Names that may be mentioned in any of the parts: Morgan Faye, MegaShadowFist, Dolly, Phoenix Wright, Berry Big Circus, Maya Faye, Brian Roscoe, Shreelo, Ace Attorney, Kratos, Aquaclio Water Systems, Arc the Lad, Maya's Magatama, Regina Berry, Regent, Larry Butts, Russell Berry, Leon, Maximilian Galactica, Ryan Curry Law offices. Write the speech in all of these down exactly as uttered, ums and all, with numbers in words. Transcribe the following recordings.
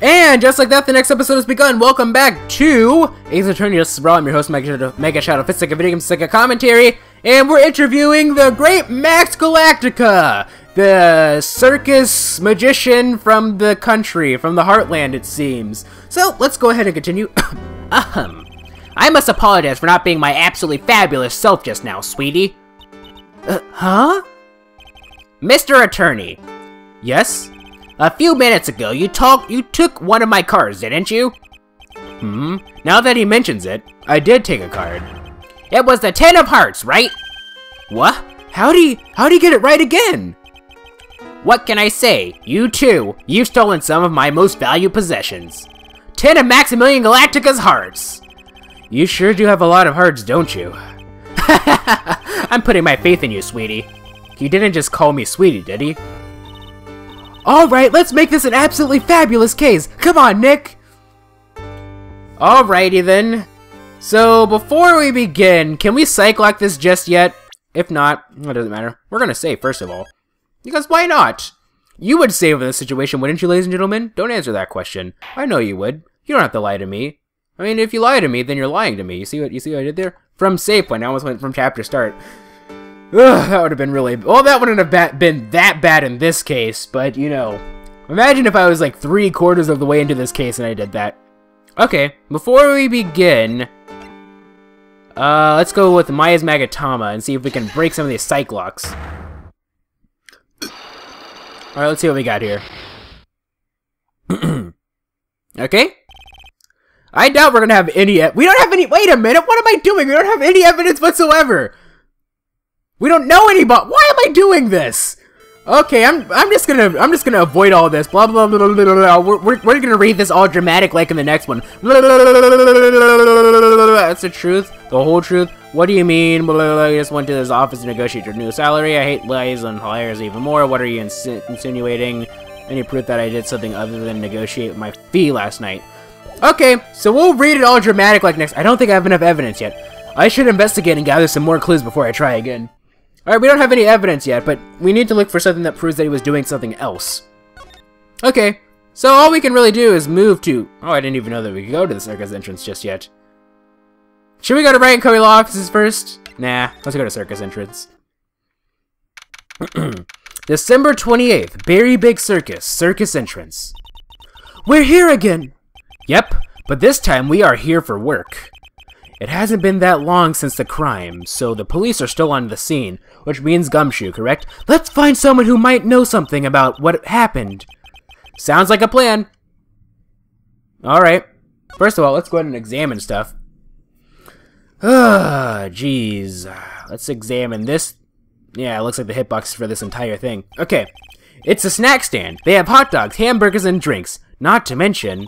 And just like that, the next episode has begun. Welcome back to Ace Attorney. I'm your host, MegaShadowFist, like a video game, like a commentary, and we're interviewing the great Max Galactica, the circus magician from the country, from the heartland, it seems. So let's go ahead and continue. Ahem. I must apologize for not being my absolutely fabulous self just now, sweetie. Uh, huh? Mister Attorney. Yes? A few minutes ago, you talked- you took one of my cards, didn't you? Hmm? Now that he mentions it, I did take a card. It was the Ten of Hearts, right? What? How'd he- how'd he get it right again? What can I say? You too, you've stolen some of my most valued possessions. Ten of Maximilian Galactica's hearts! You sure do have a lot of hearts, don't you? I'm putting my faith in you, sweetie. He didn't just call me sweetie, did he? Alright, let's make this an absolutely fabulous case! Come on, Nick! Alrighty then. So, before we begin, can we psych-lock this just yet? If not, it doesn't matter. We're gonna save, first of all. Because why not? You would save in this situation, wouldn't you, ladies and gentlemen? Don't answer that question. I know you would. You don't have to lie to me. I mean, if you lie to me, then you're lying to me. You see what you see what I did there? From save point, I almost went from chapter start. Ugh, that would have been really... Well, that wouldn't have ba been that bad in this case, but, you know. Imagine if I was, like, three quarters of the way into this case and I did that. Okay, before we begin... Uh, let's go with Maya's Magatama and see if we can break some of these psych locks. Alright, let's see what we got here. Okay. I doubt we're gonna have any... We don't have any... Wait a minute, what am I doing? We don't have any evidence whatsoever! We don't know anybody. Why am I doing this? Okay, I'm I'm just gonna I'm just gonna avoid all this. Blah blah blah blah blah. blah. We're, we're we're gonna read this all dramatic like in the next one. Blah, blah, blah, blah, blah, blah, blah, blah, blah. That's the truth, the whole truth. What do you mean? Blah, blah, blah. I just went to this office to negotiate your new salary. I hate lies and liars even more. What are you insin insinuating? Any proof that I did something other than negotiate my fee last night? Okay, so we'll read it all dramatic like next. I don't think I have enough evidence yet. I should investigate and gather some more clues before I try again. Alright, we don't have any evidence yet, but we need to look for something that proves that he was doing something else. Okay, so all we can really do is move to... Oh, I didn't even know that we could go to the circus entrance just yet. Should we go to Ryan Curry Law offices first? Nah, let's go to circus entrance. December twenty-eighth, Berry Big Circus, circus entrance. We're here again! Yep, but this time we are here for work. It hasn't been that long since the crime, so the police are still on the scene, which means Gumshoe, correct? Let's find someone who might know something about what happened. Sounds like a plan. Alright. First of all, let's go ahead and examine stuff. Ah, oh, jeez. Let's examine this. Yeah, it looks like the hitbox for this entire thing. Okay. It's a snack stand. They have hot dogs, hamburgers, and drinks. Not to mention...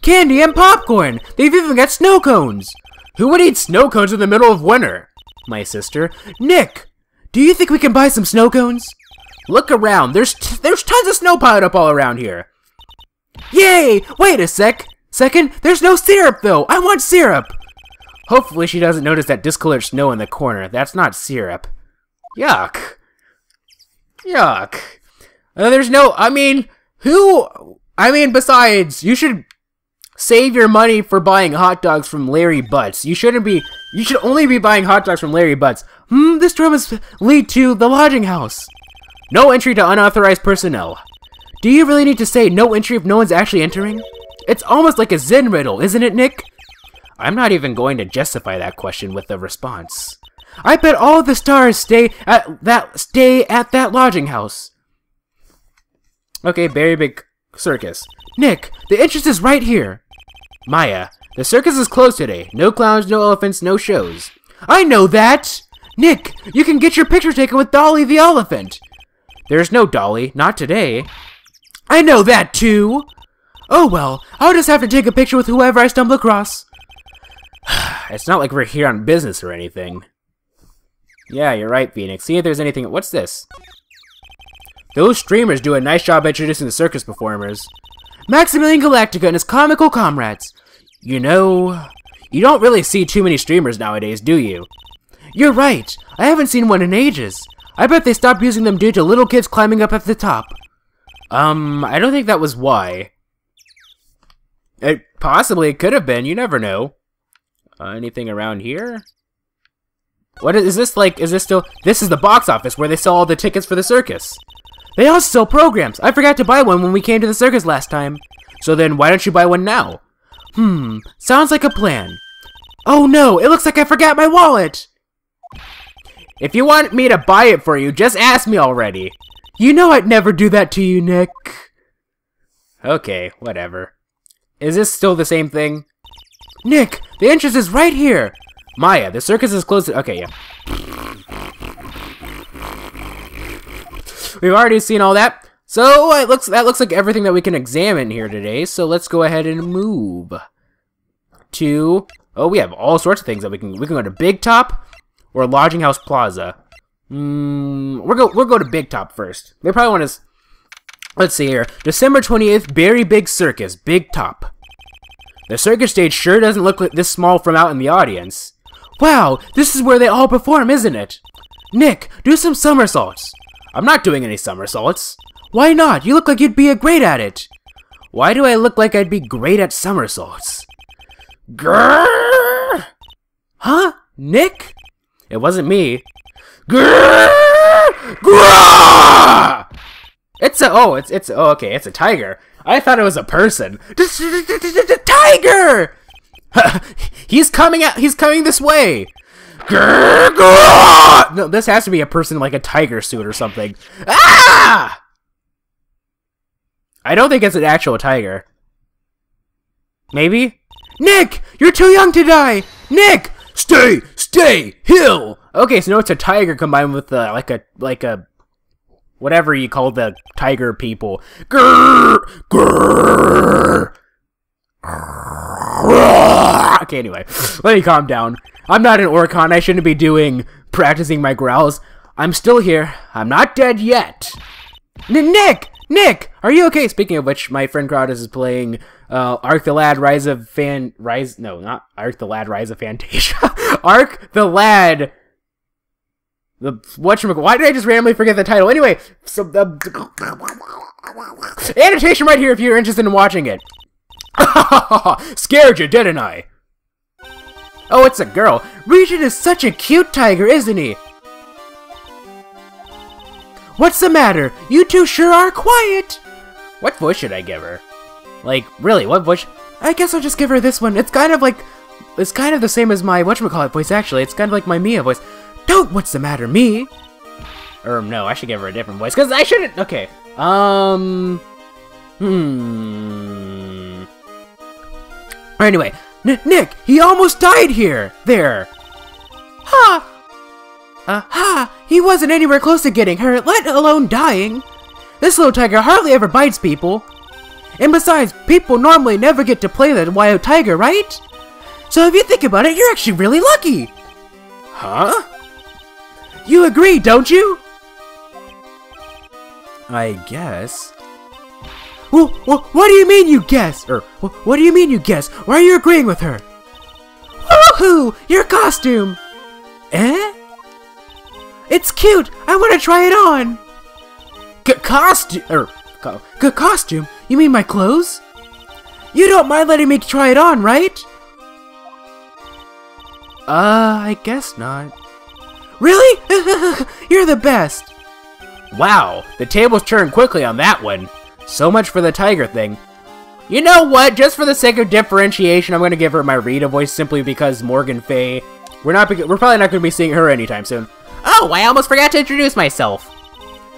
candy and popcorn! They've even got snow cones! Who would eat snow cones in the middle of winter? My sister. Nick, do you think we can buy some snow cones? Look around. There's t there's tons of snow piled up all around here. Yay! Wait a sec. Second, there's no syrup, though. I want syrup. Hopefully she doesn't notice that discolored snow in the corner. That's not syrup. Yuck. Yuck. Uh, there's no... I mean, who... I mean, besides, you should... save your money for buying hot dogs from Larry Butts. You shouldn't be... You should only be buying hot dogs from Larry Butts. Hmm, this room is lead to the lodging house. No entry to unauthorized personnel. Do you really need to say no entry if no one's actually entering? It's almost like a Zen riddle, isn't it, Nick? I'm not even going to justify that question with a response. I bet all the stars stay at that, stay at that lodging house. Okay, Berry Big Circus. Nick, the entrance is right here. Maya, the circus is closed today. No clowns, no elephants, no shows. I know that! Nick, you can get your picture taken with Dolly the elephant. There's no Dolly, not today. I know that too! Oh well, I'll just have to take a picture with whoever I stumble across. It's not like we're here on business or anything. Yeah, you're right, Phoenix. See if there's anything- What's this? Those streamers do a nice job introducing the circus performers. Maximilian Galactica and his comical comrades. You know, you don't really see too many streamers nowadays, do you? You're right. I haven't seen one in ages. I bet they stopped using them due to little kids climbing up at the top. Um, I don't think that was why. It possibly it could have been. You never know. Uh, anything around here? What is, is this like? Is this still? This is the box office where they sell all the tickets for the circus. They also sell programs. I forgot to buy one when we came to the circus last time. So then why don't you buy one now? Hmm, sounds like a plan. Oh no, it looks like I forgot my wallet! If you want me to buy it for you, just ask me already. You know I'd never do that to you, Nick. Okay, whatever. Is this still the same thing? Nick, the entrance is right here! Maya, the circus is closed. Okay, yeah. We've already seen all that. So it looks that looks like everything that we can examine here today, so let's go ahead and move to oh we have all sorts of things that we can we can go to Big Top or Lodging House Plaza. Mm, we'll go we'll go to Big Top first. They probably want us let's see here. December twenty-eighth, Berry Big Circus, Big Top. The circus stage sure doesn't look this small from out in the audience. Wow, this is where they all perform, isn't it? Nick, do some somersaults. I'm not doing any somersaults. Why not? You look like you'd be great at it. Why do I look like I'd be great at somersaults? Grrrr! Huh? Nick? It wasn't me. Grrrr! Grrrr! It's a oh, it's it's oh okay, it's a tiger. I thought it was a person. Tiger! He's coming out. He's coming this way. Grrrr! Grrrr! No, this has to be a person in like a tiger suit or something. Ah! I don't think it's an actual tiger. Maybe? Nick! You're too young to die! Nick! Stay! Stay! Hill! Okay, so now it's a tiger combined with uh, like a, like a, whatever you call the tiger people. Grrrr! Grrrr! Grrrr! Okay, anyway. Let me calm down. I'm not an Orcon. I shouldn't be doing, practicing my growls. I'm still here. I'm not dead yet. N- Nick! Nick, are you okay? Speaking of which, my friend Kratos is playing uh, Arc the Lad, Rise of Fan... Rise... No, not Arc the Lad, Rise of Fantasia. Arc the Lad... The... Whatchamacallit... Why did I just randomly forget the title? Anyway, so... The... Annotation right here if you're interested in watching it. Scared you, didn't I? Oh, it's a girl. Regent is such a cute tiger, isn't he? What's the matter? You two sure are quiet! What voice should I give her? Like, really, what voice? I guess I'll just give her this one. It's kind of like... It's kind of the same as my whatchamacallit voice, actually. It's kind of like my Mia voice. Don't what's the matter, me! Or no, I should give her a different voice, because I shouldn't... Okay, um... Hmm... Anyway, N Nick, he almost died here! There! Ha! Huh. Aha! Uh, he wasn't anywhere close to getting hurt, let alone dying. This little tiger hardly ever bites people. And besides, people normally never get to play the wild tiger, right? So if you think about it, you're actually really lucky. Huh? You agree, don't you? I guess. Well, well, what do you mean you guess? Or, well, what do you mean you guess? Why are you agreeing with her? Woohoo! Your costume! Eh? It's cute! I want to try it on! C-costume... Er, co costume? You mean my clothes? You don't mind letting me try it on, right? Uh, I guess not. Really? You're the best! Wow, the tables turned quickly on that one. So much for the tiger thing. You know what? Just for the sake of differentiation, I'm going to give her my Rita voice simply because Morgan Faye... We're, not we're probably not going to be seeing her anytime soon. Oh, I almost forgot to introduce myself.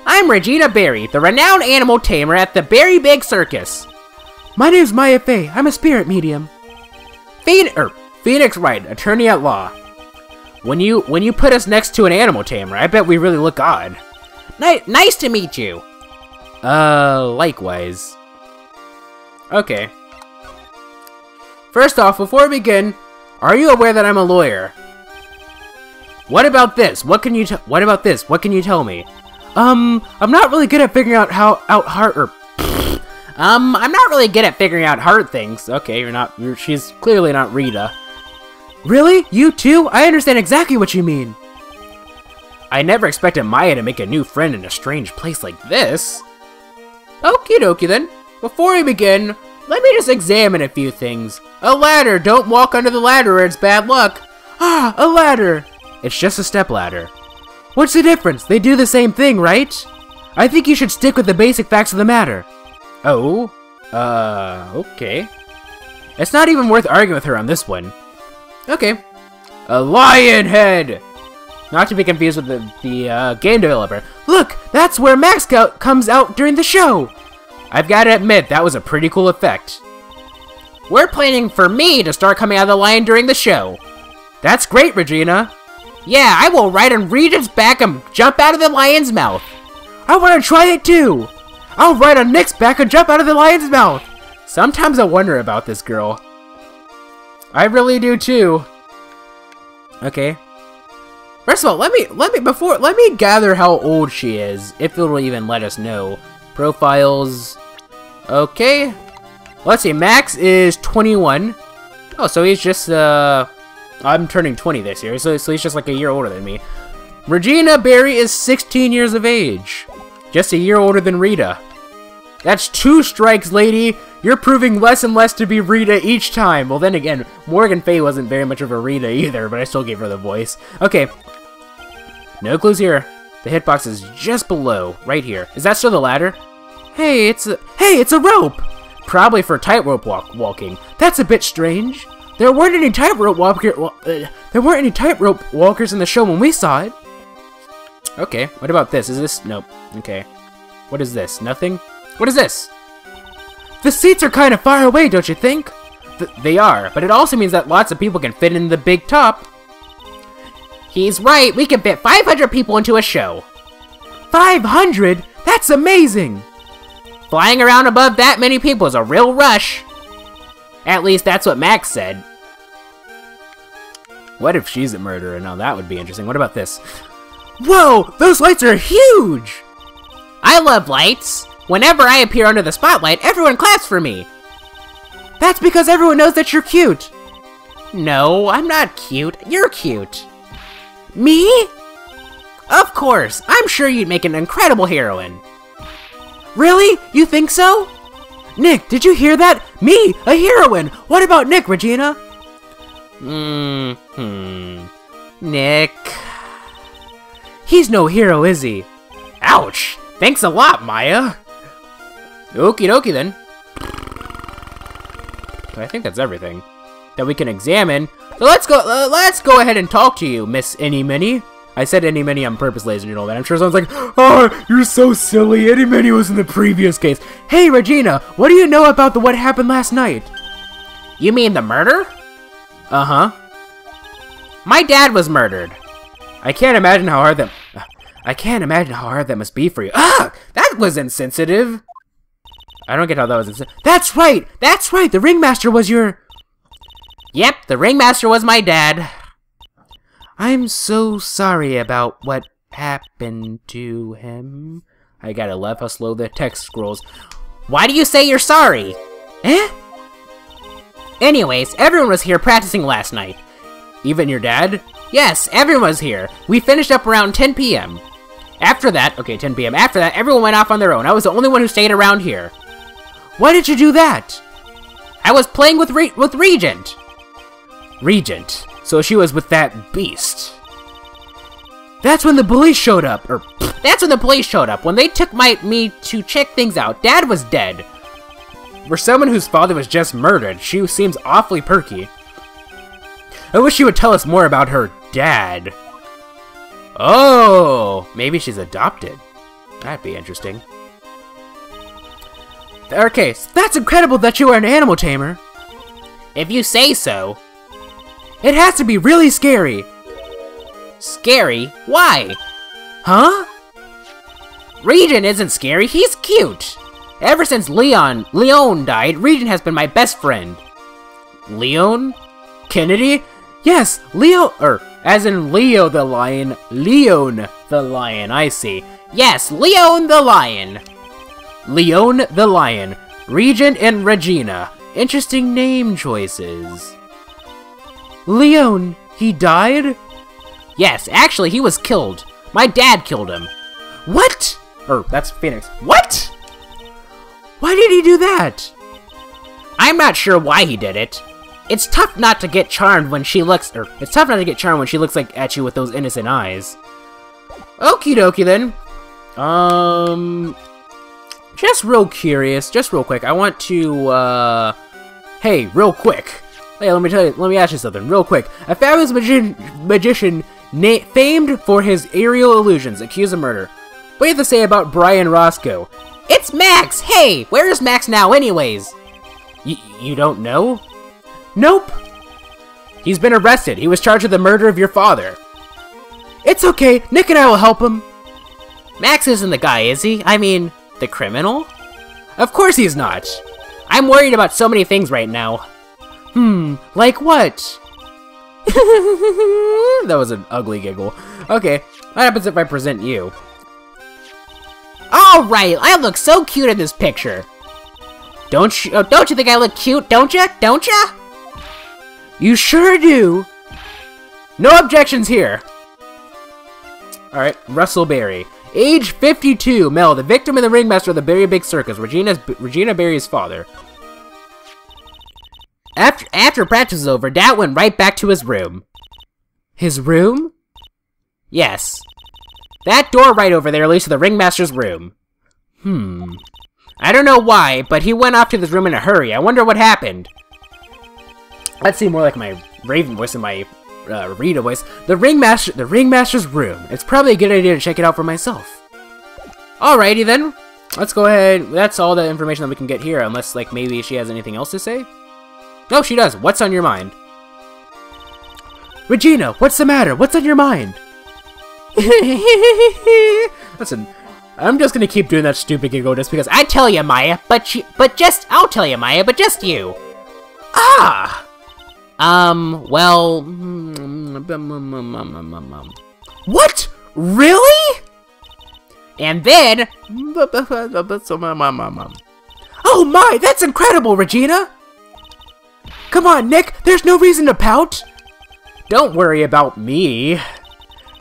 I'm Regina Berry, the renowned animal tamer at the Berry Big Circus. My name's Maya Faye. I'm a spirit medium. Phoenix, er, Phoenix Wright, attorney at law. When you when you put us next to an animal tamer, I bet we really look odd. Ni nice to meet you. Uh, likewise. Okay. First off, before we begin, are you aware that I'm a lawyer? What about this? What can you tell? What about this? What can you tell me? Um, I'm not really good at figuring out how out heart or. Pfft. Um, I'm not really good at figuring out heart things. Okay, you're not. You're, she's clearly not Rita. Really? You too? I understand exactly what you mean. I never expected Maya to make a new friend in a strange place like this. Okie dokie then. Before we begin, Let me just examine a few things. A ladder! Don't walk under the ladder or it's bad luck! Ah, a ladder! It's just a step ladder. What's the difference? They do the same thing, right? I think you should stick with the basic facts of the matter. Oh? Uh, okay. It's not even worth arguing with her on this one. Okay. A lion head! Not to be confused with the, the uh, game developer. Look! That's where Max co- comes out during the show! I've gotta admit, that was a pretty cool effect. We're planning for me to start coming out of the lion during the show. That's great, Regina. Yeah, I will ride on Regent's back and jump out of the lion's mouth. I wanna try it too! I'll ride on Nick's back and jump out of the lion's mouth! Sometimes I wonder about this girl. I really do too. Okay. First of all, let me, let me, before, let me gather how old she is, if it'll even let us know. Profiles. Okay. Let's see, Max is twenty-one. Oh, so he's just, uh... I'm turning twenty this year, so, so he's just like a year older than me. Regina Berry is sixteen years of age. Just a year older than Rita. That's two strikes, lady! You're proving less and less to be Rita each time! Well, then again, Morgan Faye wasn't very much of a Rita either, but I still gave her the voice. Okay. No clues here. The hitbox is just below, right here. Is that still the ladder? Hey, it's a- Hey, it's a rope! Probably for tightrope walk walking. That's a bit strange. There weren't any tightrope walker- wa uh, There weren't any tightrope walkers in the show when we saw it. Okay, what about this? Is this- Nope. Okay. What is this? Nothing? What is this? The seats are kind of far away, don't you think? Th they are, but it also means that lots of people can fit in the big top. He's right, we can fit five hundred people into a show. five hundred? That's amazing! Flying around above that many people is a real rush. At least that's what Max said. What if she's a murderer? Now that would be interesting. What about this? Whoa! Those lights are huge! I love lights. Whenever I appear under the spotlight, everyone claps for me. That's because everyone knows that you're cute. No, I'm not cute. You're cute. Me? Of course. I'm sure you'd make an incredible heroine. Really? You think so? Nick, did you hear that? Me, a heroine! What about Nick, Regina? Mm-hmm. Nick... He's no hero, is he? Ouch! Thanks a lot, Maya! Okie dokie, then. I think that's everything that we can examine. So let's go uh, Let's go ahead and talk to you, Miss Any-Mini. I said Any Mini on purpose, ladies and gentlemen. I'm sure someone's like, oh, you're so silly. Any Mini was in the previous case. Hey, Regina, what do you know about the what happened last night? You mean the murder? Uh-huh. My dad was murdered. I can't imagine how hard that... I can't imagine how hard that must be for you. Ah! That was insensitive! I don't get how that was insensitive. That's right! That's right! The ringmaster was your... Yep, the ringmaster was my dad. I'm so sorry about what happened to him. I gotta love how slow the text scrolls. Why do you say you're sorry? Eh? Anyways, everyone was here practicing last night. Even your dad? Yes, everyone was here. We finished up around ten p m After that, okay, ten p m After that, everyone went off on their own. I was the only one who stayed around here. Why did you do that? I was playing with Re- with Regent. Regent. So she was with that beast. That's when the police showed up. Or pfft, that's when the police showed up. When they took my me to check things out. Dad was dead. For someone whose father was just murdered, she seems awfully perky. I wish she would tell us more about her dad. Oh, maybe she's adopted. That'd be interesting. Okay, so that's incredible that you are an animal tamer. If you say so. It has to be really scary. Scary? Why? Huh? Regent isn't scary, he's cute. Ever since Leon, Leon died, Regent has been my best friend. Leon? Kennedy? Yes, Leo, er, as in Leo the lion, Leon the lion, I see. Yes, Leon the lion. Leon the lion. Regent and Regina. Interesting name choices. Leon, he died? Yes, actually, he was killed. My dad killed him. What? Er, that's Phoenix. What? Why did he do that? I'm not sure why he did it. It's tough not to get charmed when she looks, or it's tough not to get charmed when she looks like at you with those innocent eyes. Okie dokie then. Um, just real curious, just real quick. I want to. Uh, hey, real quick. Hey, let me tell you. Let me ask you something, real quick. A fabulous magi magician, na famed for his aerial illusions, accused of murder. What do you have to say about Brian Roscoe? It's Max. Hey, where is Max now, anyways? Y you don't know? Nope. He's been arrested. He was charged with the murder of your father. It's okay. Nick and I will help him. Max isn't the guy, is he? I mean, the criminal? Of course he's not. I'm worried about so many things right now. Hmm, like what? That was an ugly giggle. Okay, what happens if I present you? Alright, I look so cute in this picture. Don't you, oh, don't you think I look cute, don't ya? Don't ya? You sure do. No objections here. Alright, Russell Berry. Age fifty-two, male, the victim and the ringmaster of the Berry Big Circus, Regina's, Regina Berry's father. After, after practice was over, Dad went right back to his room. His room? Yes. That door right over there leads to the ringmaster's room. Hmm. I don't know why, but he went off to this room in a hurry. I wonder what happened. That seemed more like my Raven voice than my uh, Rita voice. The ringmaster, the ringmaster's room. It's probably a good idea to check it out for myself. Alrighty then. Let's go ahead. That's all the information that we can get here, unless like maybe she has anything else to say. No, she does. What's on your mind? Regina, what's the matter? What's on your mind? Listen, I'm just gonna keep doing that stupid giggle just because I tell you, Maya, but she, but just, I'll tell you, Maya, but just you. Ah! Um, well... What? Really? And then... Oh my, that's incredible, Regina! Come on, Nick, there's no reason to pout! Don't worry about me.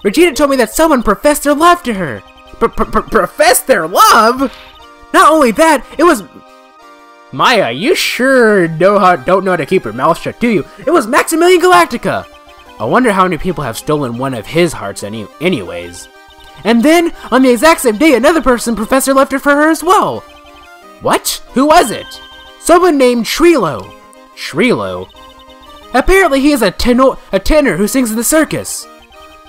Regina told me that someone professed their love to her. P-p-p-professed their love? Not only that, it was... Maya, you sure know how, don't know how to keep your mouth shut, do you? It was Maximilian Galactica! I wonder how many people have stolen one of his hearts any anyways. And then, on the exact same day, another person professor left her for her as well. What? Who was it? Someone named Shreelo. Shreelo? Apparently he is a tenor, a tenor who sings in the circus.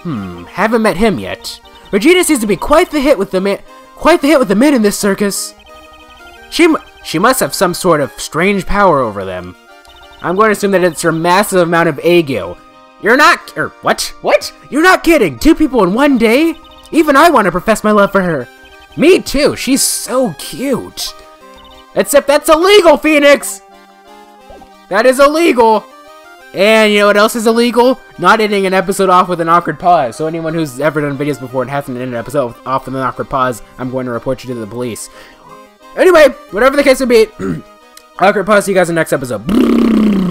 Hmm, haven't met him yet. Regina seems to be quite the hit with the man, quite the hit with the men in this circus. She m she must have some sort of strange power over them. I'm going to assume that it's her massive amount of ague. You're not, or what? What? You're not kidding. Two people in one day? Even I want to profess my love for her. Me too. She's so cute. Except that's illegal, Phoenix. That is illegal. And you know what else is illegal? Not ending an episode off with an awkward pause. So anyone who's ever done videos before and hasn't ended an episode off with an awkward pause, I'm going to report you to the police. Anyway, whatever the case may be, awkward pause, see you guys in the next episode.